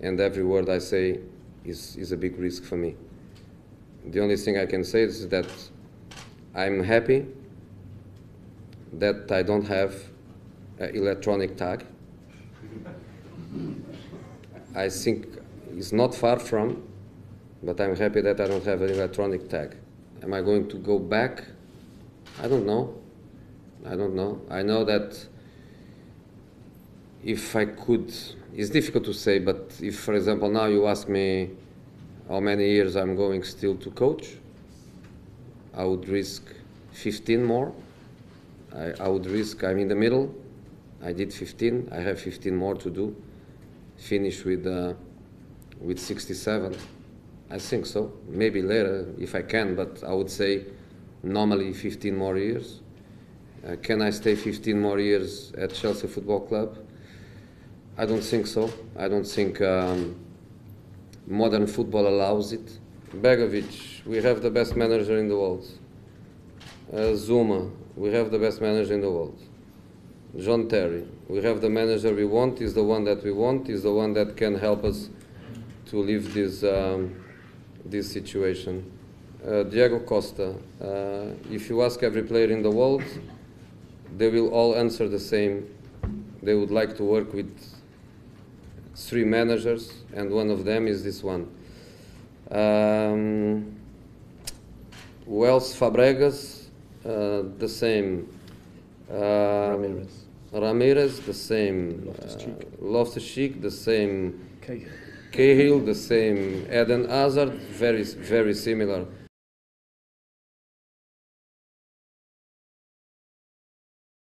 and every word I say is a big risk for me. The only thing I can say is that I'm happy that I don't have an electronic tag. I think it's not far from, but I'm happy that I don't have an electronic tag. Am I going to go back? I don't know. I don't know. I know that if I could, it's difficult to say, but if, for example, now you ask me how many years I'm going still to coach, I would risk 15 more. I would risk, I'm in the middle. I did 15. I have 15 more to do. Finish with 67. I think so. Maybe later if I can, but I would say normally 15 more years. Can I stay 15 more years at Chelsea Football Club? I don't think so. I don't think modern football allows it. Begovic, we have the best manager in the world. Zuma, we have the best manager in the world. John Terry, we have the manager we want, is the one that we want, is the one that can help us to leave this situation. Diego Costa, if you ask every player in the world, they will all answer the same. They would like to work with three managers, and one of them is this one. Wells, Fabregas, the same. Ramirez, the same. Loftus-Cheek, the same. Cahill, the same. Eden Hazard, very, very similar.